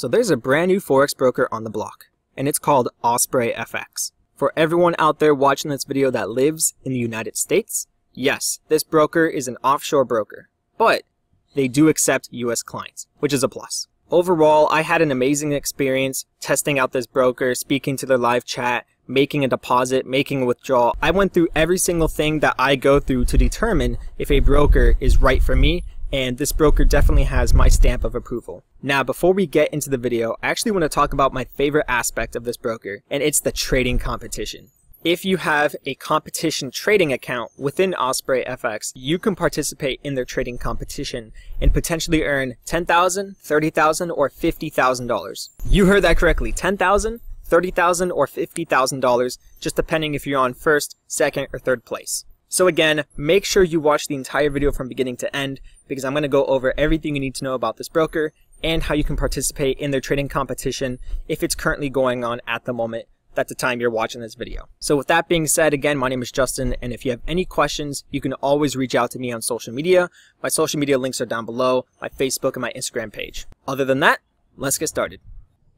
So there's a brand new Forex broker on the block, and it's called OspreyFX. For everyone out there watching this video that lives in the United States, yes, this broker is an offshore broker, but they do accept US clients, which is a plus. Overall, I had an amazing experience testing out this broker, speaking to their live chat, making a deposit, making a withdrawal. I went through every single thing that I go through to determine if a broker is right for me, and this broker definitely has my stamp of approval. Now, before we get into the video, I actually want to talk about my favorite aspect of this broker, and it's the trading competition. If you have a competition trading account within OspreyFX, you can participate in their trading competition and potentially earn $10,000, $30,000, or $50,000. You heard that correctly, $10,000, $30,000, or $50,000, just depending if you're on first, second, or third place. So again, make sure you watch the entire video from beginning to end, because I'm going to go over everything you need to know about this broker and how you can participate in their trading competition if it's currently going on at the moment. At the time you're watching this video. So with that being said, again, my name is Justin, and if you have any questions, you can always reach out to me on social media. My social media links are down below, my Facebook and my Instagram page. Other than that, let's get started.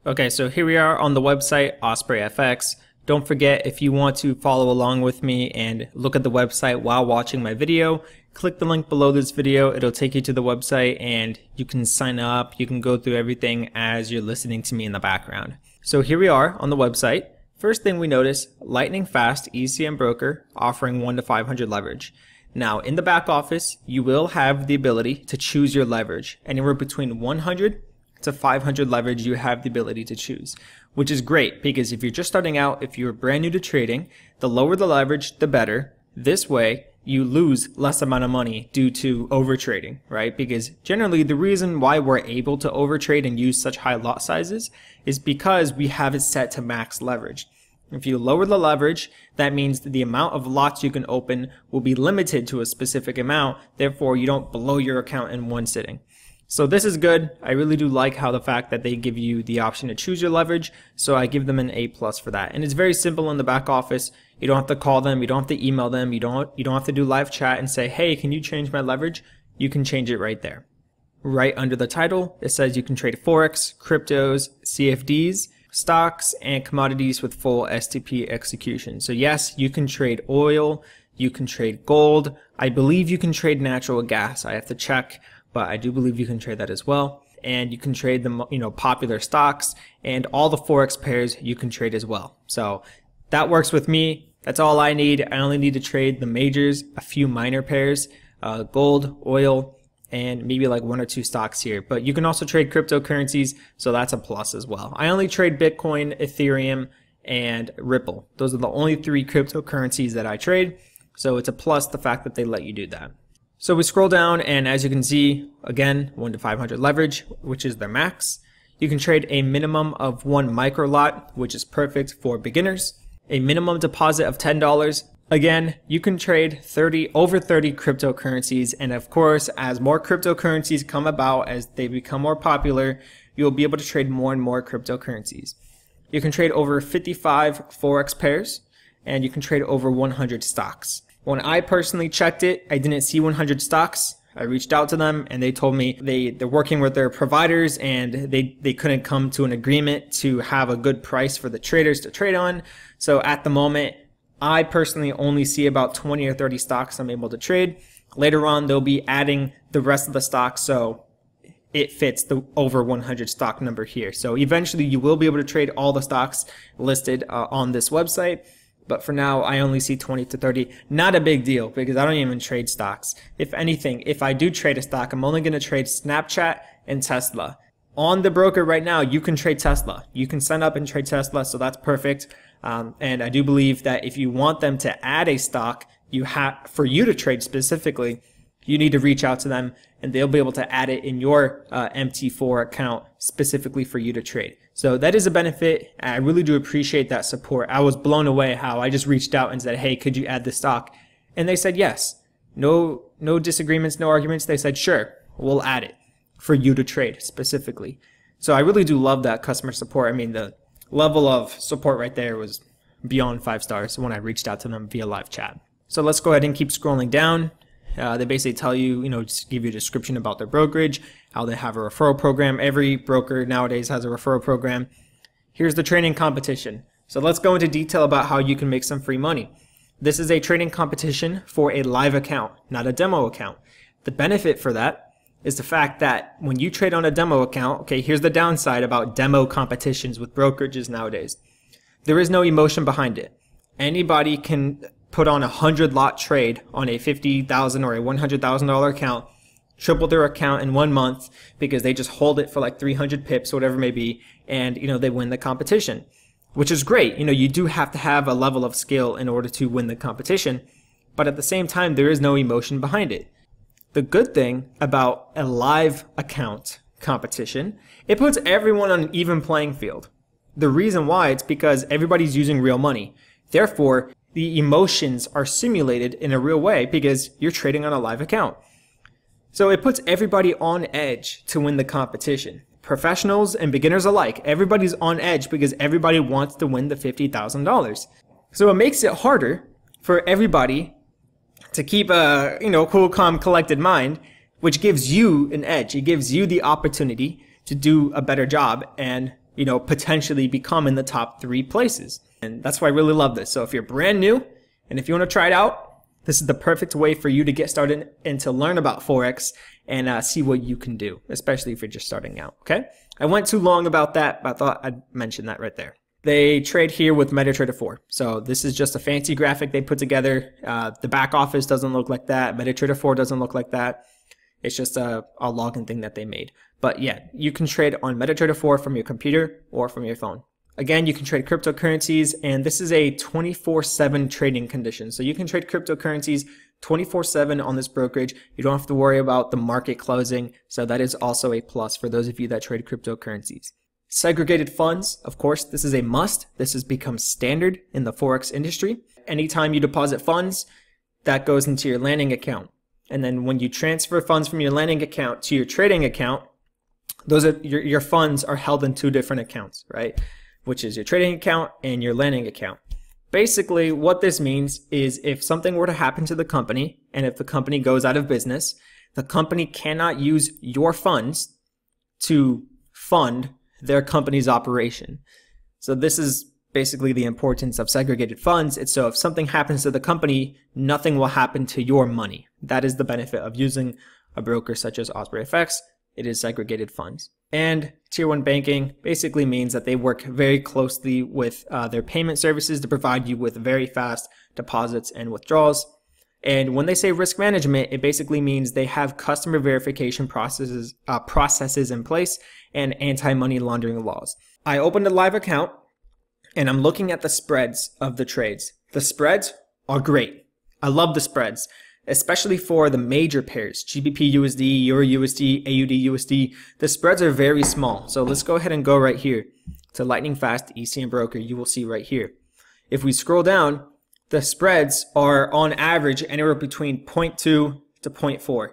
Okay, so here we are on the website, OspreyFX. Don't forget, if you want to follow along with me and look at the website while watching my video, click the link below this video. It'll take you to the website and you can sign up. You can go through everything as you're listening to me in the background. So here we are on the website. First thing we notice, lightning fast ECM broker offering 1 to 500 leverage. Now in the back office, you will have the ability to choose your leverage. Anywhere between 100 to 500 leverage you have the ability to choose, which is great because if you're just starting out, if you're brand new to trading, the lower the leverage, the better. This way, you lose less amount of money due to overtrading, right? Because generally the reason why we're able to overtrade and use such high lot sizes is because we have it set to max leverage. If you lower the leverage, that means that the amount of lots you can open will be limited to a specific amount. Therefore, you don't blow your account in one sitting. So this is good. I really do like how the fact that they give you the option to choose your leverage. So I give them an A+ for that. And it's very simple in the back office. You don't have to call them. You don't have to email them. You don't have to do live chat and say, hey, can you change my leverage? You can change it right there. Right under the title, it says you can trade Forex, cryptos, CFDs, stocks, and commodities with full STP execution. So yes, you can trade oil, you can trade gold. I believe you can trade natural gas. I have to check, but I do believe you can trade that as well. And you can trade the popular stocks and all the Forex pairs you can trade as well. So that works with me. That's all I need. I only need to trade the majors, a few minor pairs, gold, oil, and maybe like 1 or 2 stocks here. But you can also trade cryptocurrencies, so that's a plus as well. I only trade Bitcoin, Ethereum, and Ripple. Those are the only 3 cryptocurrencies that I trade, so it's a plus the fact that they let you do that. So we scroll down, and as you can see, again, 1 to 500 leverage, which is their max. You can trade a minimum of 1 micro lot, which is perfect for beginners. A minimum deposit of $10. Again, you can trade over 30 cryptocurrencies, and of course, as more cryptocurrencies come about, as they become more popular, you'll be able to trade more and more cryptocurrencies. You can trade over 55 Forex pairs, and you can trade over 100 stocks. When I personally checked it, I didn't see 100 stocks. I reached out to them, and they told me they're working with their providers, and they couldn't come to an agreement to have a good price for the traders to trade on. So at the moment, I personally only see about 20 or 30 stocks I'm able to trade. Later on, they'll be adding the rest of the stocks, so it fits the over 100 stock number here. So eventually, you will be able to trade all the stocks listed on this website. But for now, I only see 20 to 30. Not a big deal, because I don't even trade stocks. If anything, if I do trade a stock, I'm only going to trade Snapchat and Tesla. On the broker right now, you can trade Tesla. You can sign up and trade Tesla, so that's perfect. And I do believe that if you want them to add a stock, for you to trade specifically, you need to reach out to them, and they'll be able to add it in your MT4 account specifically for you to trade. So that is a benefit. I really do appreciate that support. I was blown away how I just reached out and said, hey, could you add this stock? And they said yes. No disagreements, no arguments. They said, sure, we'll add it for you to trade specifically. So I really do love that customer support. I mean, the level of support right there was beyond 5 stars when I reached out to them via live chat. So let's go ahead and keep scrolling down. They basically tell you, just give you a description about their brokerage, how they have a referral program. Every broker nowadays has a referral program. Here's the training competition. So let's go into detail about how you can make some free money. This is a training competition for a live account, not a demo account. The benefit for that is the fact that when you trade on a demo account, okay, here's the downside about demo competitions with brokerages nowadays. There is no emotion behind it. Anybody can put on a 100-lot trade on a $50,000 or a $100,000 account, triple their account in 1 month because they just hold it for like 300 pips, whatever it may be, and you know, they win the competition, which is great. You know, you do have to have a level of skill in order to win the competition, but at the same time, there is no emotion behind it. The good thing about a live account competition, it puts everyone on an even playing field. The reason why, it's because everybody's using real money. Therefore, the emotions are simulated in a real way because you're trading on a live account. So it puts everybody on edge to win the competition. Professionals and beginners alike, everybody's on edge because everybody wants to win the $50,000. So it makes it harder for everybody to keep a, you know, cool, calm, collected mind, which gives you an edge. It gives you the opportunity to do a better job and, you know, potentially become in the top 3 places. And that's why I really love this. So if you're brand new and if you want to try it out, this is the perfect way for you to get started and to learn about Forex and see what you can do, especially if you're just starting out, okay? I went too long about that, but I thought I'd mention that right there. They trade here with MetaTrader 4. So this is just a fancy graphic they put together. The back office doesn't look like that. MetaTrader 4 doesn't look like that. It's just a login thing that they made. But yeah, you can trade on MetaTrader 4 from your computer or from your phone. Again, you can trade cryptocurrencies, and this is a 24/7 trading condition. So you can trade cryptocurrencies 24/7 on this brokerage. You don't have to worry about the market closing. So that is also a plus for those of you that trade cryptocurrencies. Segregated funds, of course, this is a must. This has become standard in the Forex industry. Anytime you deposit funds, that goes into your landing account. And then when you transfer funds from your landing account to your trading account, those are your funds are held in 2 different accounts, right? Which is your trading account and your landing account. Basically, what this means is if something were to happen to the company and if the company goes out of business, the company cannot use your funds to fund their company's operation. So this is basically the importance of segregated funds. It's so if something happens to the company, nothing will happen to your money. That is the benefit of using a broker such as OspreyFX. It is segregated funds. And Tier 1 banking basically means that they work very closely with their payment services to provide you with very fast deposits and withdrawals. And when they say risk management, it basically means they have customer verification processes in place and anti-money laundering laws. I opened a live account and I'm looking at the spreads of the trades. The spreads are great. I love the spreads, especially for the major pairs, GBP USD, Euro USD, AUD USD. The spreads are very small. So let's go ahead and go right here to Lightning Fast ECN Broker. You will see right here. If we scroll down, the spreads are on average anywhere between 0.2 to 0.4.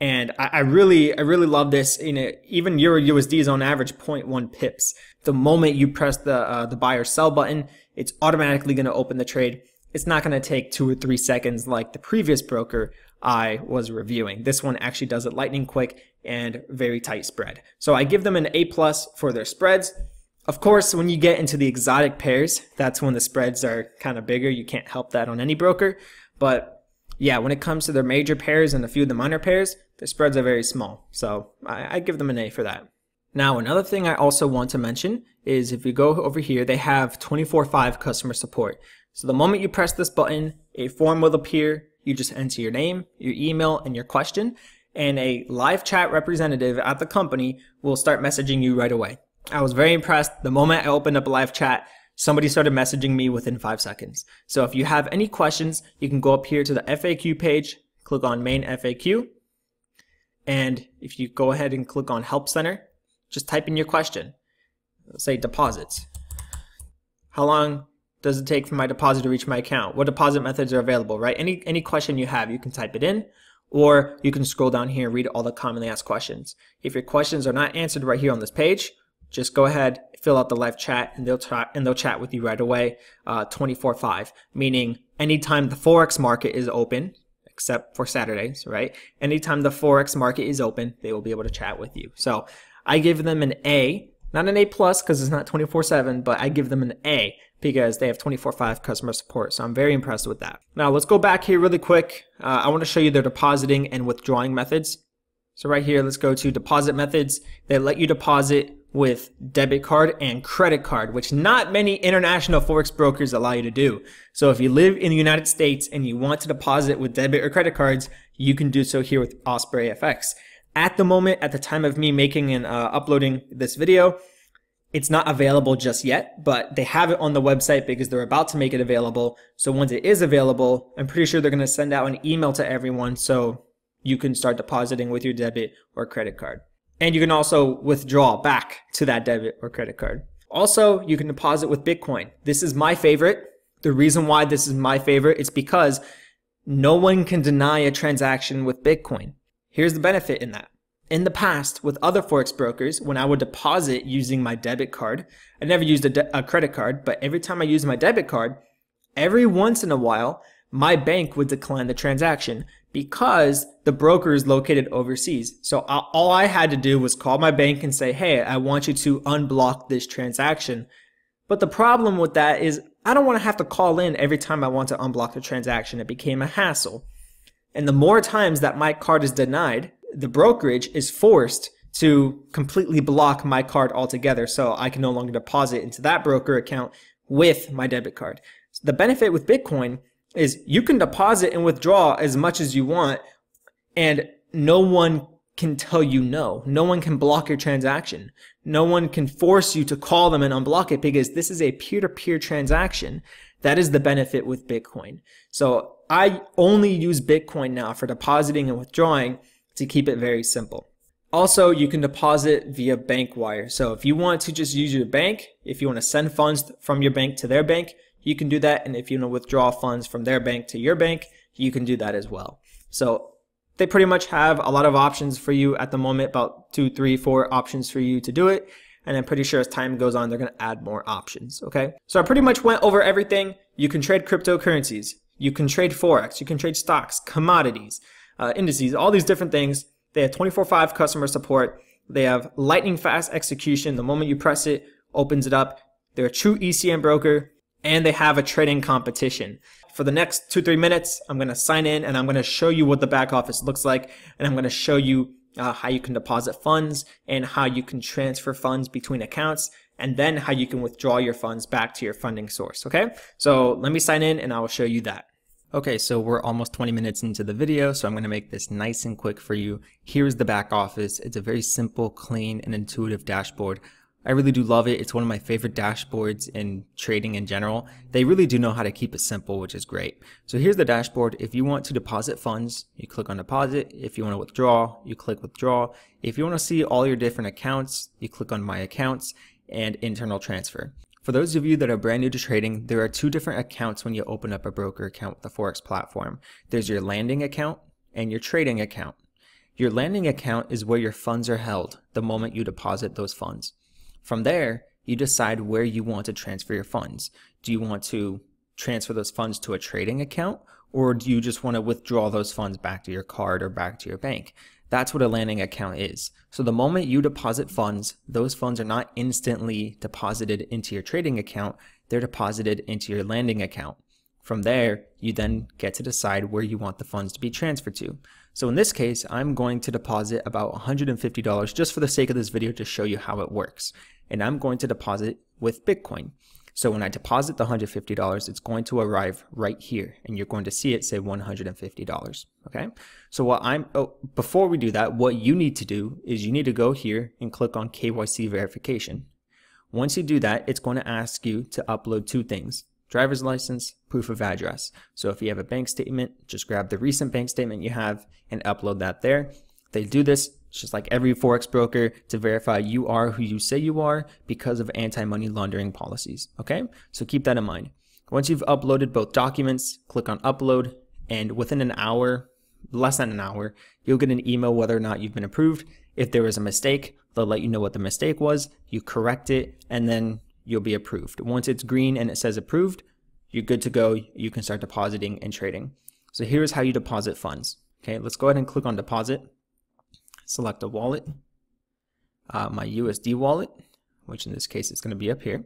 And I really love this. You know, even Euro USD is on average 0.1 pips. The moment you press the buy or sell button, it's automatically going to open the trade. It's not going to take 2 or 3 seconds like the previous broker I was reviewing. This one actually does it lightning quick and very tight spread. So I give them an A+ for their spreads. Of course, when you get into the exotic pairs, that's when the spreads are kind of bigger. You can't help that on any broker. But yeah, when it comes to their major pairs and a few of the minor pairs, the spreads are very small. So I give them an A for that. Now, another thing I also want to mention is if you go over here, they have 24/5 customer support. So the moment you press this button, a form will appear. You just enter your name, your email, and your question, and a live chat representative at the company will start messaging you right away. I was very impressed. The moment I opened up a live chat, somebody started messaging me within 5 seconds. So if you have any questions, you can go up here to the FAQ page, click on main FAQ. And if you go ahead and click on Help Center, just type in your question. Let's say deposits. How long does it take for my deposit to reach my account? What deposit methods are available, right? Any question you have, you can type it in. Or you can scroll down here and read all the commonly asked questions. If your questions are not answered right here on this page, just go ahead, fill out the live chat, and they'll chat with you right away, 24/5, meaning anytime the Forex market is open, except for Saturdays, right? Anytime the Forex market is open, they will be able to chat with you. So I give them an A, not an A+, because it's not 24/7, but I give them an A because they have 24/5 customer support. So I'm very impressed with that. Now let's go back here really quick. I want to show you their depositing and withdrawing methods. So right here, let's go to deposit methods. They let you deposit with debit card and credit card, which not many international Forex brokers allow you to do. So if you live in the United States and you want to deposit with debit or credit cards, you can do so here with OspreyFX. At the moment, at the time of me making and uploading this video, it's not available just yet, but they have it on the website because they're about to make it available. So once it is available, I'm pretty sure they're gonna send out an email to everyone so you can start depositing with your debit or credit card. And you can also withdraw back to that debit or credit card. Also, you can deposit with Bitcoin. This is my favorite. The reason why this is my favorite is because no one can deny a transaction with Bitcoin. Here's the benefit in that. In the past, with other Forex brokers, when I would deposit using my debit card, I never used a credit card, but every time I used my debit card, every once in a while, my bank would decline the transaction because the broker is located overseas. So all I had to do was call my bank and say, hey, I want you to unblock this transaction. But the problem with that is I don't want to have to call in every time I want to unblock the transaction. It became a hassle. And the more times that my card is denied, the brokerage is forced to completely block my card altogether. So I can no longer deposit into that broker account with my debit card. So the benefit with Bitcoin is you can deposit and withdraw as much as you want, and no one can tell you no. No one can block your transaction. No one can force you to call them and unblock it because this is a peer-to-peer transaction. That is the benefit with Bitcoin. So I only use Bitcoin now for depositing and withdrawing to keep it very simple. Also, you can deposit via bank wire. So if you want to just use your bank, if you want to send funds from your bank to their bank, you can do that, and if you want to withdraw funds from their bank to your bank, you can do that as well. So they pretty much have a lot of options for you at the moment, about 2, 3, 4 options for you to do it, and I'm pretty sure as time goes on, they're gonna add more options, okay? So I pretty much went over everything. You can trade cryptocurrencies, you can trade Forex, you can trade stocks, commodities, indices, all these different things. They have 24/5 customer support. They have lightning fast execution. The moment you press it, opens it up. They're a true ECN broker. And they have a trading competition. For the next 2-3 minutes, I'm gonna sign in and I'm gonna show you what the back office looks like, and I'm gonna show you how you can deposit funds and how you can transfer funds between accounts, and then how you can withdraw your funds back to your funding source, okay? So let me sign in and I will show you that. Okay, so we're almost 20 minutes into the video, so I'm gonna make this nice and quick for you. Here's the back office. It's a very simple, clean, and intuitive dashboard. I really do love it. It's one of my favorite dashboards in trading in general. They really do know how to keep it simple, which is great. So here's the dashboard. If you want to deposit funds, you click on deposit. If you want to withdraw, you click withdraw. If you want to see all your different accounts, you click on my accounts and internal transfer. For those of you that are brand new to trading, there are 2 different accounts when you open up a broker account with the Forex platform. There's your landing account and your trading account. Your landing account is where your funds are held the moment you deposit those funds. From there, you decide where you want to transfer your funds. Do you want to transfer those funds to a trading account, or do you just want to withdraw those funds back to your card or back to your bank? That's what a landing account is. So the moment you deposit funds, those funds are not instantly deposited into your trading account, they're deposited into your landing account. From there, you then get to decide where you want the funds to be transferred to. So in this case, I'm going to deposit about $150 just for the sake of this video to show you how it works. And I'm going to deposit with Bitcoin. So when I deposit the $150, it's going to arrive right here, and you're going to see it say $150, okay? So before we do that, what you need to do is you need to go here and click on KYC verification. Once you do that, it's going to ask you to upload 2 things. Driver's license, proof of address. So if you have a bank statement, just grab the recent bank statement you have and upload that there. They do this just like every Forex broker to verify you are who you say you are because of anti-money laundering policies, okay? So keep that in mind. Once you've uploaded both documents, click on upload, and within an hour, less than an hour, you'll get an email whether or not you've been approved. If there was a mistake, they'll let you know what the mistake was, you correct it, and then you'll be approved. Once it's green and it says approved, you're good to go. You can start depositing and trading. So here's how you deposit funds. Okay, let's go ahead and click on deposit. Select a wallet, my USD wallet, which in this case is going to be up here.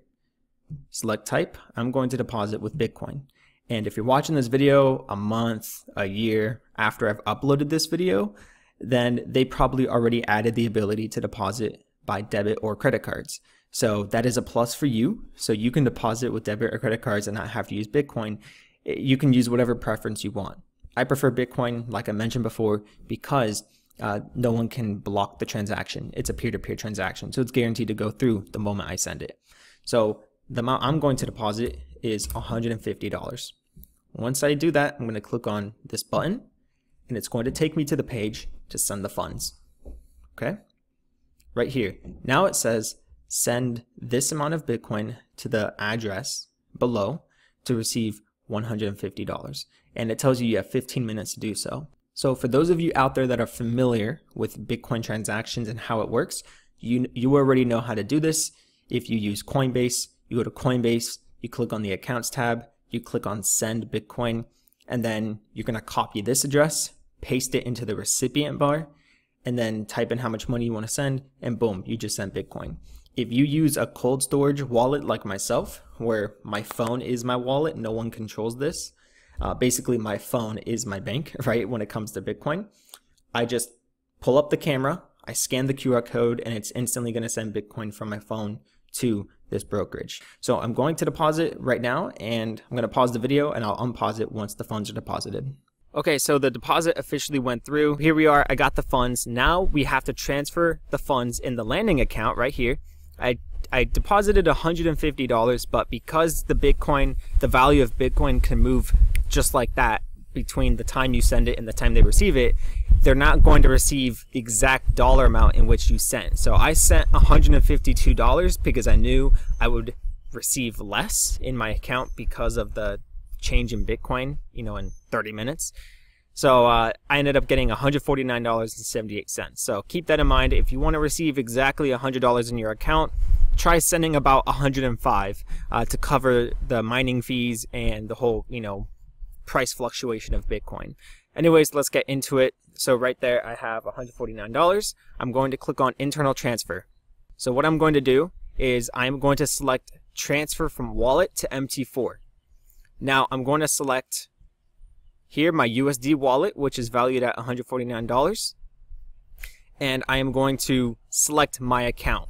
Select type. I'm going to deposit with Bitcoin. And if you're watching this video a month, a year after I've uploaded this video, then they probably already added the ability to deposit by debit or credit cards. So that is a plus for you. So you can deposit with debit or credit cards and not have to use Bitcoin. You can use whatever preference you want. I prefer Bitcoin, like I mentioned before, because no one can block the transaction. It's a peer-to-peer transaction, so it's guaranteed to go through the moment I send it. So the amount I'm going to deposit is $150. Once I do that, I'm going to click on this button, and it's going to take me to the page to send the funds. Okay, right here. Now it says send this amount of Bitcoin to the address below to receive $150, and it tells you you have 15 minutes to do so. So for those of you out there that are familiar with Bitcoin transactions and how it works, you already know how to do this. If you use Coinbase, you go to Coinbase, you click on the accounts tab, you click on send Bitcoin, and then you're going to copy this address, paste it into the recipient bar, and then type in how much money you want to send, and boom, you just sent Bitcoin. If you use a cold storage wallet like myself, where my phone is my wallet, no one controls this. Basically, my phone is my bank, right, when it comes to Bitcoin. I just pull up the camera, I scan the QR code, and it's instantly going to send Bitcoin from my phone to this brokerage. So I'm going to deposit right now, and I'm going to pause the video, and I'll unpause it once the funds are deposited. Okay, so the deposit officially went through. Here we are. I got the funds. Now we have to transfer the funds in the landing account right here. I deposited $150, but because the value of Bitcoin can move just like that between the time you send it and the time they receive it, they're not going to receive the exact dollar amount in which you sent. So I sent $152 because I knew I would receive less in my account because of the change in Bitcoin, you know, in 30 minutes. So I ended up getting $149.78. So keep that in mind. If you want to receive exactly $100 in your account, try sending about 105 to cover the mining fees and the whole, you know, price fluctuation of Bitcoin. Anyways, let's get into it. So right there, I have $149. I'm going to click on internal transfer. So what I'm going to do is I'm going to select transfer from wallet to MT4. Now I'm going to select here my USD wallet, which is valued at $149. And I am going to select my account.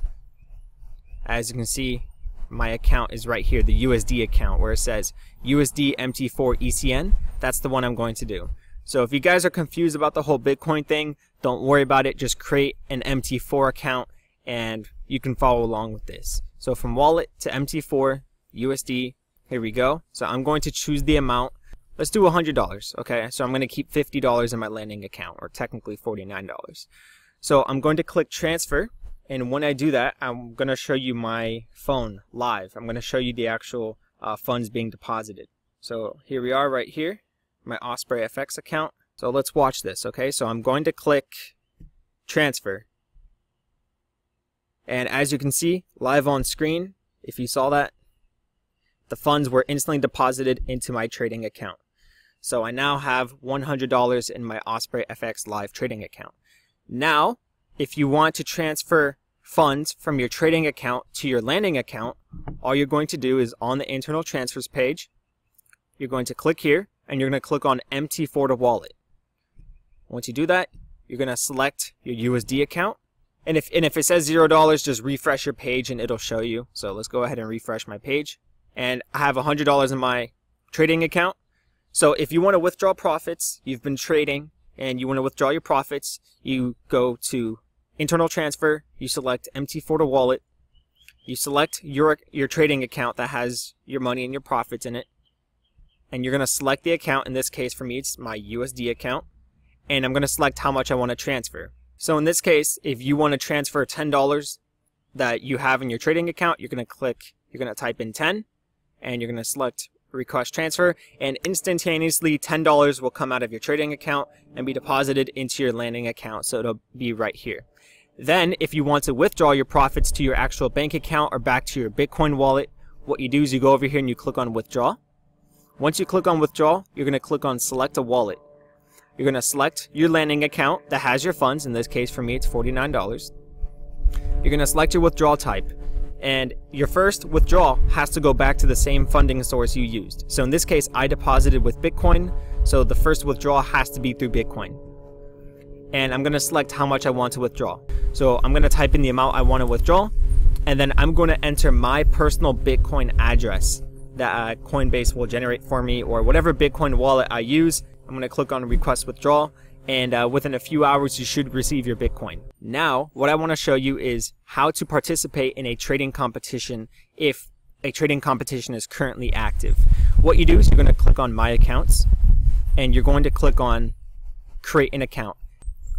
As you can see, my account is right here, the USD account, where it says USD MT4 ECN. That's the one I'm going to do. So if you guys are confused about the whole Bitcoin thing, don't worry about it. Just create an MT4 account and you can follow along with this. So from wallet to MT4 USD, here we go. So I'm going to choose the amount. Let's do $100, okay? So I'm going to keep $50 in my landing account, or technically $49. So I'm going to click transfer. And when I do that, I'm going to show you my phone live. I'm going to show you the actual funds being deposited. So here we are right here, my OspreyFX account. So let's watch this, okay? So I'm going to click transfer. And as you can see, live on screen, if you saw that, the funds were instantly deposited into my trading account. So I now have $100 in my OspreyFX live trading account. Now, if you want to transfer funds from your trading account to your landing account, all you're going to do is on the internal transfers page, you're going to click here and you're going to click on MT4 to wallet. Once you do that, you're going to select your USD account. And if it says $0, just refresh your page and it'll show you. So let's go ahead and refresh my page. And I have $100 in my trading account. So if you want to withdraw profits, you've been trading and you want to withdraw your profits, you go to internal transfer, you select MT4 to wallet, you select your trading account that has your money and your profits in it, and you're going to select the account. In this case, for me, it's my USD account, and I'm going to select how much I want to transfer. So in this case, if you want to transfer $10 that you have in your trading account, you're going to type in 10, and you're going to select request transfer, and instantaneously $10 will come out of your trading account and be deposited into your landing account. So it'll be right here. Then if you want to withdraw your profits to your actual bank account or back to your Bitcoin wallet, what you do is you go over here and you click on withdraw. Once you click on withdraw, you're going to click on select a wallet. You're going to select your landing account that has your funds. In this case, for me, it's $49. You're going to select your withdrawal type. And your first withdrawal has to go back to the same funding source you used. So in this case, I deposited with Bitcoin. So the first withdrawal has to be through Bitcoin. And I'm going to select how much I want to withdraw. So I'm going to type in the amount I want to withdraw. And then I'm going to enter my personal Bitcoin address that Coinbase will generate for me, or whatever Bitcoin wallet I use. I'm going to click on request withdrawal, and within a few hours you should receive your Bitcoin. Now what I want to show you is how to participate in a trading competition if a trading competition is currently active. What you do is you're going to click on my accounts, and you're going to click on create an account.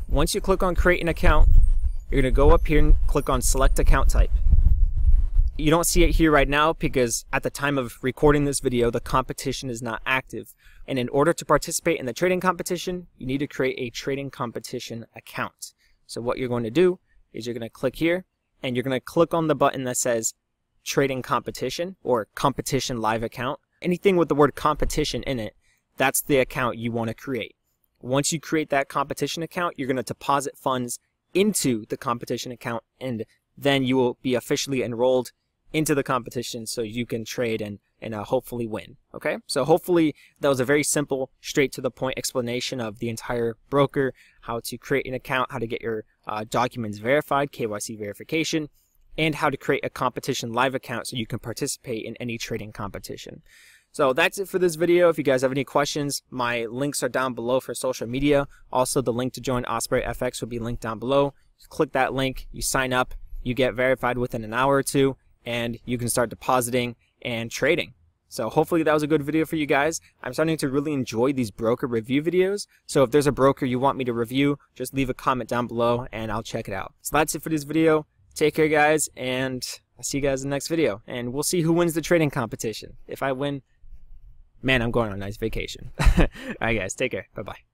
Once you click on create an account, you're going to go up here and click on select account type. You don't see it here right now because at the time of recording this video, the competition is not active. And in order to participate in the trading competition, you need to create a trading competition account. So what you're going to do is you're going to click here, and you're going to click on the button that says trading competition or competition live account. Anything with the word competition in it, that's the account you want to create. Once you create that competition account, you're going to deposit funds into the competition account, and then you will be officially enrolled into the competition so you can trade and hopefully win. Okay, so hopefully that was a very simple, straight to the point explanation of the entire broker, how to create an account, how to get your documents verified, KYC verification, and how to create a competition live account so you can participate in any trading competition. So that's it for this video. If you guys have any questions, my links are down below for social media. Also, the link to join OspreyFX will be linked down below. Just click that link, you sign up, you get verified within an hour or two, and you can start depositing and trading. So hopefully that was a good video for you guys. I'm starting to really enjoy these broker review videos. So if there's a broker you want me to review, just leave a comment down below and I'll check it out. So that's it for this video. Take care, guys, and I'll see you guys in the next video. And we'll see who wins the trading competition. If I win, man, I'm going on a nice vacation. All right, guys, take care. Bye-bye.